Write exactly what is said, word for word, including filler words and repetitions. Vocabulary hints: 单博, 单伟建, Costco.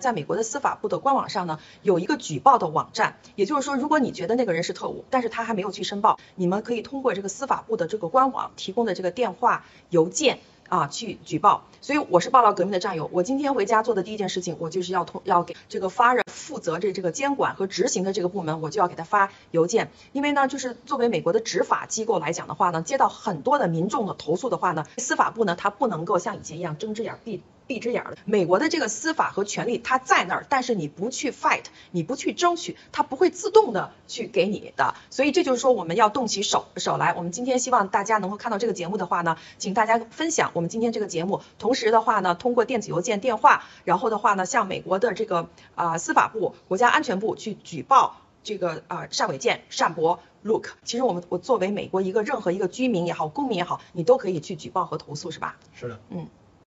在美国的司法部的官网上呢，有一个举报的网站，也就是说，如果你觉得那个人是特务，但是他还没有去申报，你们可以通过这个司法部的这个官网提供的这个电话、邮件啊去举报。所以我是报道革命的战友，我今天回家做的第一件事情，我就是要通要给这个发人负责这这个监管和执行的这个部门，我就要给他发邮件，因为呢，就是作为美国的执法机构来讲的话呢，接到很多的民众的投诉的话呢，司法部呢，它不能够像以前一样睁只眼闭。 闭只眼了，美国的这个司法和权力，它在那儿，但是你不去 fight， 你不去争取，它不会自动的去给你的。所以这就是说，我们要动起手手来。我们今天希望大家能够看到这个节目的话呢，请大家分享我们今天这个节目。同时的话呢，通过电子邮件、电话，然后的话呢，向美国的这个啊、呃、司法部、国家安全部去举报这个啊、呃、单伟建、单博。 Look， 其实我们我作为美国一个任何一个居民也好，公民也好，你都可以去举报和投诉，是吧？是的，嗯。